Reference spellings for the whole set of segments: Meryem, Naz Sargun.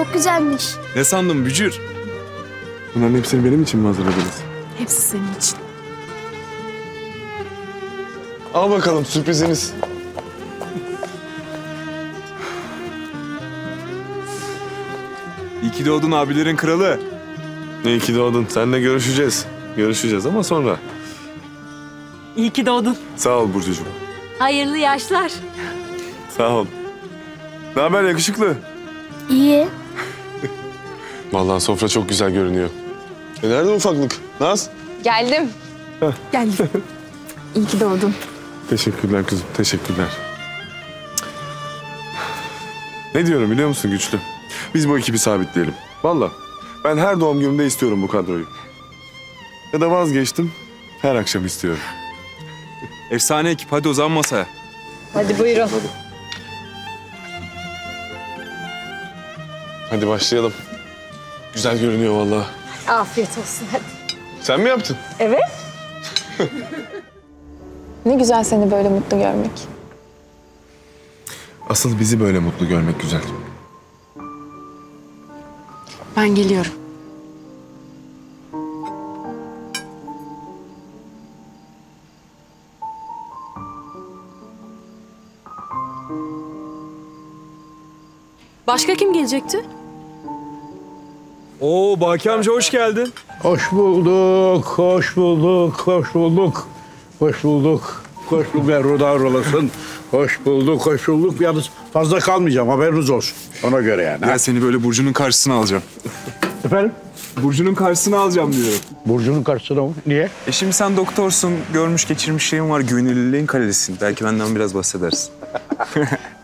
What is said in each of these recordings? Çok güzelmiş. Ne sandın bücür? Bunların hepsini benim için mi hazırladınız? Hepsi senin için. Al bakalım sürpriziniz. İyi ki doğdun abilerin kralı. İyi ki doğdun. Seninle görüşeceğiz. Görüşeceğiz ama sonra. İyi ki doğdun. Sağ ol Burcucuğum. Hayırlı yaşlar. Sağ ol. Ne haber yakışıklı? İyi. Vallahi sofra çok güzel görünüyor. Nerede ufaklık? Naz? Geldim. Heh. Geldim. İyi ki doğdun. Teşekkürler kızım, teşekkürler. Ne diyorum biliyor musun Güçlü? Biz bu ekibi sabitleyelim. Vallahi ben her doğum günümde istiyorum bu kadroyu. Ya da vazgeçtim, her akşam istiyorum. Efsane ekip, hadi o zaman masaya. Hadi buyurun. Hadi başlayalım. Güzel görünüyor vallahi. Afiyet olsun hadi. Sen mi yaptın? Evet. Ne güzel seni böyle mutlu görmek. Asıl bizi böyle mutlu görmek güzel. Ben geliyorum. Başka kim gelecekti? Oo, Baki amca hoş geldin. Hoş bulduk, hoş bulduk, hoş bulduk. Hoş bulduk, hoş bulduk. Erudar olasın. Hoş bulduk, hoş bulduk. Yalnız fazla kalmayacağım, haberiniz olsun. Ona göre yani. Ben seni böyle Burcu'nun karşısına alacağım. Efendim? Burcu'nun karşısına alacağım diyor. Burcu'nun karşısına mı? Niye? E şimdi sen doktorsun, görmüş geçirmiş şeyin var, güvenilirliğin kalelisin. Belki benden biraz bahsedersin.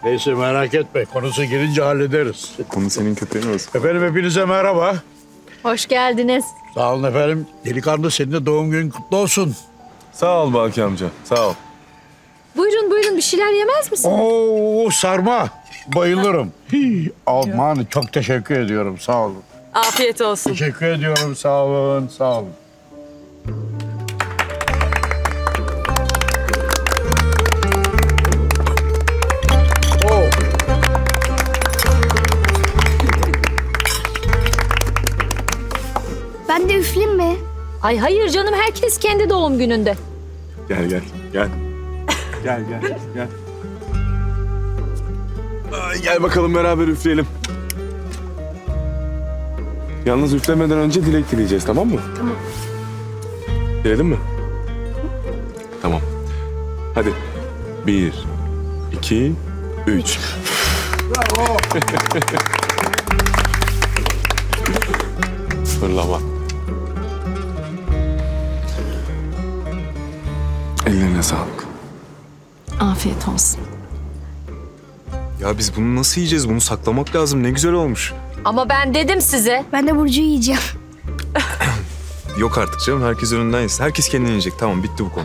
Neyse merak etme, konusu girince hallederiz. Konu senin köpeğin olsun. Efendim hepinize merhaba. Hoş geldiniz. Sağ olun efendim. Delikanlı senin de doğum günün kutlu olsun. Sağ ol Baki amca, sağ ol. Buyurun buyurun, bir şeyler yemez misin? Oo sarma, bayılırım. Hii, aman çok teşekkür ediyorum, sağ olun. Afiyet olsun. Teşekkür ediyorum, sağ olun, sağ olun. Ben de üfleyeyim mi? Ay hayır canım, herkes kendi doğum gününde. Gel gel gel. Gel gel gel. Ay, gel bakalım beraber üfleyelim. Yalnız üflemeden önce dilek dileyeceğiz, tamam mı? Tamam. Dileyelim mi? Tamam. Hadi. 1, 2, 3. Bravo. Fırlama. Ellerine sağlık. Afiyet olsun. Ya biz bunu nasıl yiyeceğiz? Bunu saklamak lazım. Ne güzel olmuş. Ama ben dedim size. Ben de Burcu'yu yiyeceğim. Yok artık canım. Herkes önünden yesin. Herkes kendini yiyecek. Tamam bitti bu konu.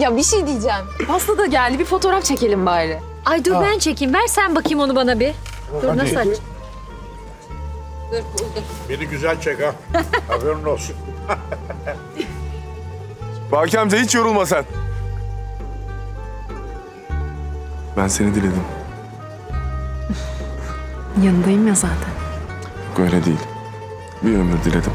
Ya bir şey diyeceğim. Pasta da geldi. Bir fotoğraf çekelim bari. Ay dur ben çekeyim. Ver sen bakayım onu bana bir. Dur hadi. Nasıl aç? Dur buldum. Beni güzel çek ha. Haberin olsun. Baki amca hiç yorulma sen. Ben seni diledim. Yanındayım ya zaten. Yok öyle değil. Bir ömür diledim.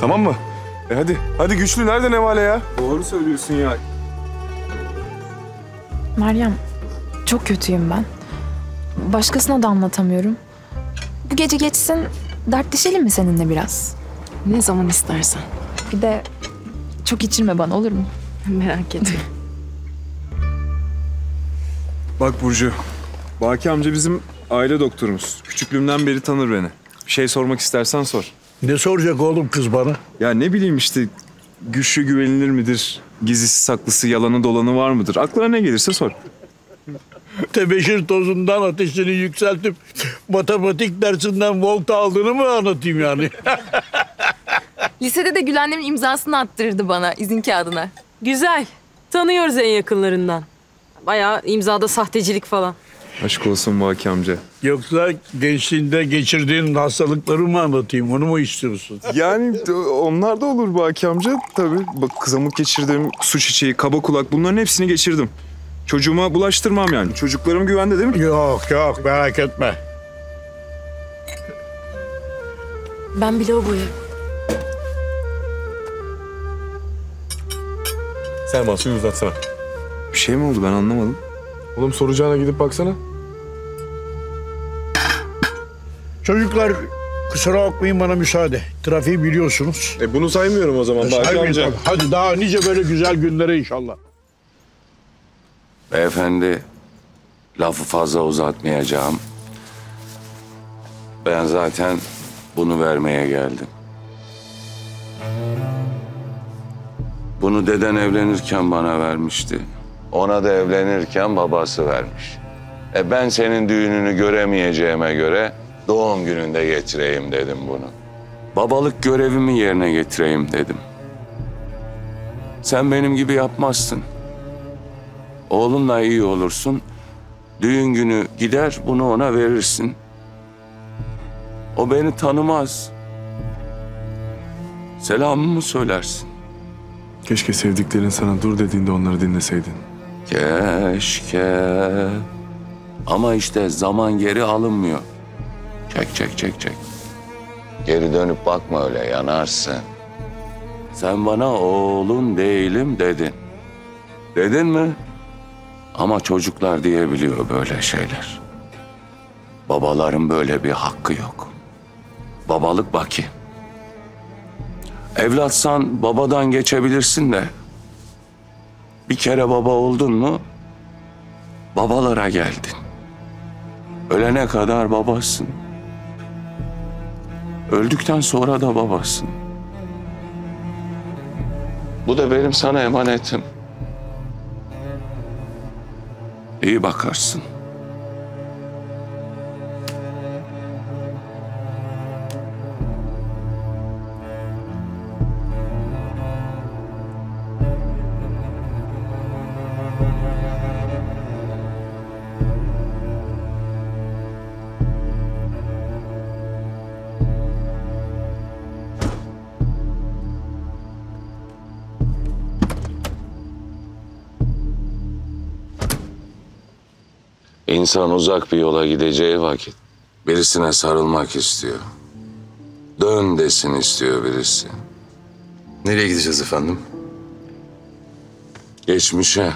Tamam mı? E hadi. Hadi Güçlü nerede nevale ya? Doğru söylüyorsun ya. Meryem, çok kötüyüm ben. Başkasına da anlatamıyorum. Bu gece geçsin, dertleşelim mi seninle biraz? Ne zaman istersen. Bir de çok içirme bana, olur mu? Merak etme. Bak Burcu, Baki amca bizim aile doktorumuz. Küçüklüğümden beri tanır beni. Bir şey sormak istersen sor. Ne soracak oğlum kız bana? Ya ne bileyim işte, güçlü güvenilir midir? Gizlisi saklısı, yalanı dolanı var mıdır? Aklına ne gelirse sor. Tebeşir tozundan ateşini yükseltip matematik dersinden volta aldığını mı anlatayım yani? Lisede de Gülen'in imzasını attırırdı bana izin kağıdına. Güzel. Tanıyoruz en yakınlarından. Bayağı imzada sahtecilik falan. Aşk olsun Vaki amca. Yoksa gençliğinde geçirdiğin hastalıkları mı anlatayım? Onu mu istiyorsun? Yani onlar da olur Vaki amca. Tabii bak, kızamık geçirdim, su çiçeği, kaba kulak, bunların hepsini geçirdim. Çocuğuma bulaştırmam yani. Çocuklarım güvende değil mi? Yok yok, merak etme. Ben bile o boyu. Sen bana suyu uzatsana. Bir şey mi oldu, ben anlamadım. Oğlum soracağına gidip baksana. Çocuklar, kusura bakmayın, bana müsaade. Trafiği biliyorsunuz. Bunu saymıyorum o zaman. Saymayacağım. Hadi daha nice böyle güzel günlere inşallah. Beyefendi, lafı fazla uzatmayacağım. Ben zaten bunu vermeye geldim. Bunu deden evlenirken bana vermişti. Ona da evlenirken babası vermiş. Ben senin düğününü göremeyeceğime göre doğum gününde getireyim dedim bunu. Babalık görevimi yerine getireyim dedim. Sen benim gibi yapmazsın. Oğlunla iyi olursun. Düğün günü gider bunu ona verirsin. O beni tanımaz. Selamımı söylersin. Keşke sevdiklerin sana dur dediğinde onları dinleseydin. Keşke. Ama işte zaman geri alınmıyor. Çek. Geri dönüp bakma öyle, yanarsın. Sen bana oğlun değilim dedin. Dedin mi? Ama çocuklar diyebiliyor böyle şeyler. Babaların böyle bir hakkı yok. Babalık baki. Evlatsan babadan geçebilirsin de bir kere baba oldun mu babalara geldin. Ölene kadar babasın. Öldükten sonra da babasın. Bu da benim sana emanetim. İyi bakarsın. İnsan uzak bir yola gideceği vakit birisine sarılmak istiyor. Dön desin istiyor birisi. Nereye gideceğiz efendim? Geçmişe,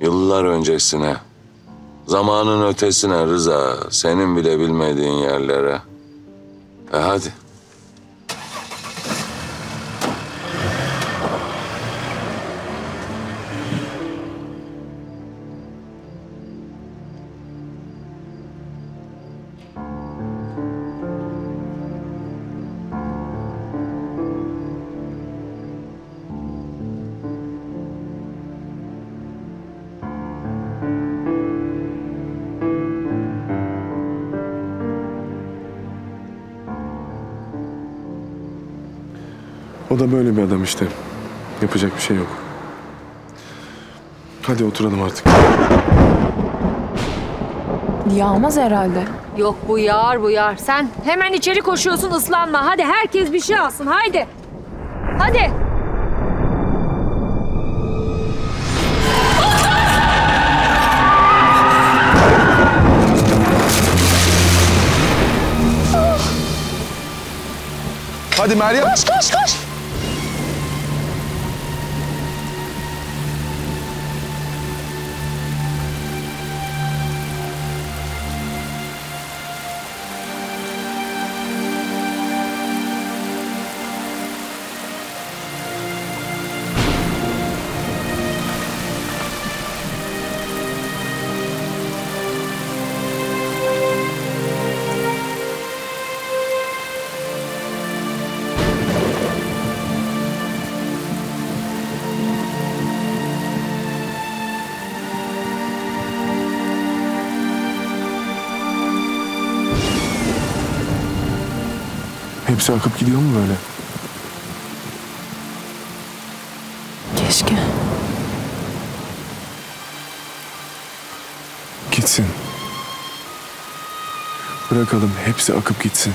yıllar öncesine, zamanın ötesine Rıza, senin bile bilmediğin yerlere. Hadi. O da böyle bir adam işte. Yapacak bir şey yok. Hadi oturalım artık. Yağmaz herhalde. Yok, bu yağar bu yağar. Sen hemen içeri koşuyorsun, ıslanma. Hadi herkes bir şey alsın, haydi. Hadi. Hadi Meryem. Koş. Hepsi akıp gidiyor mu böyle? Keşke. Gitsin. Bırakalım hepsi akıp gitsin.